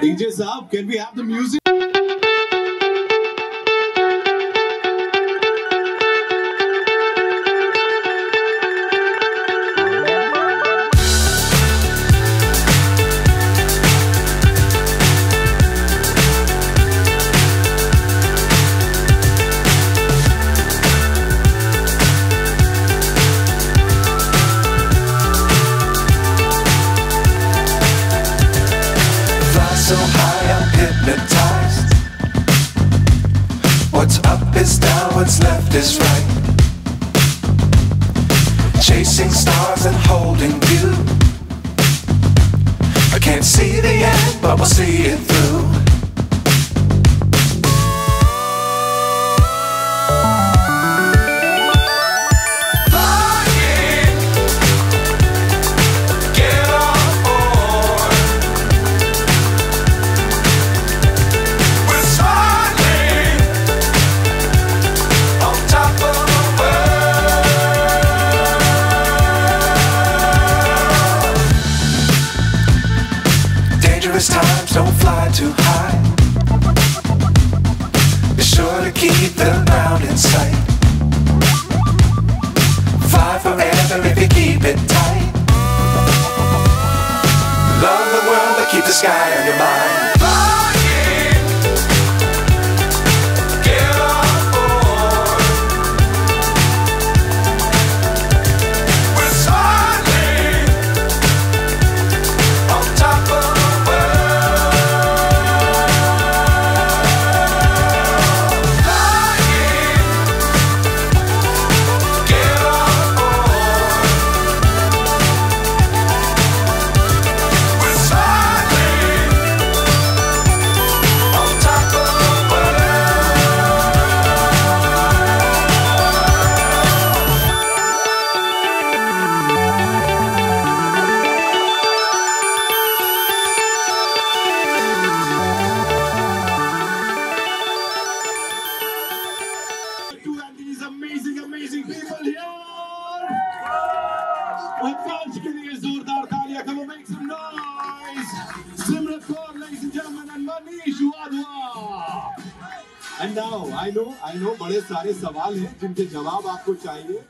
DJ Saab, can we have the music? So high, I'm hypnotized. What's up is down, what's left is right. Chasing stars and holding you. I can't see the end, but we'll see it through. Times don't fly too high. Be sure to keep the ground in sight. Fly forever if you keep it tight. Love the world, but keep the sky on your mind. Fly. Amazing people here. Come on, make some noise. Simran Kaur, ladies and gentlemen, and Manish Wadhwa. And now I know, बड़े सारे सवाल हैं जिनके जवाब आपको चाहिए.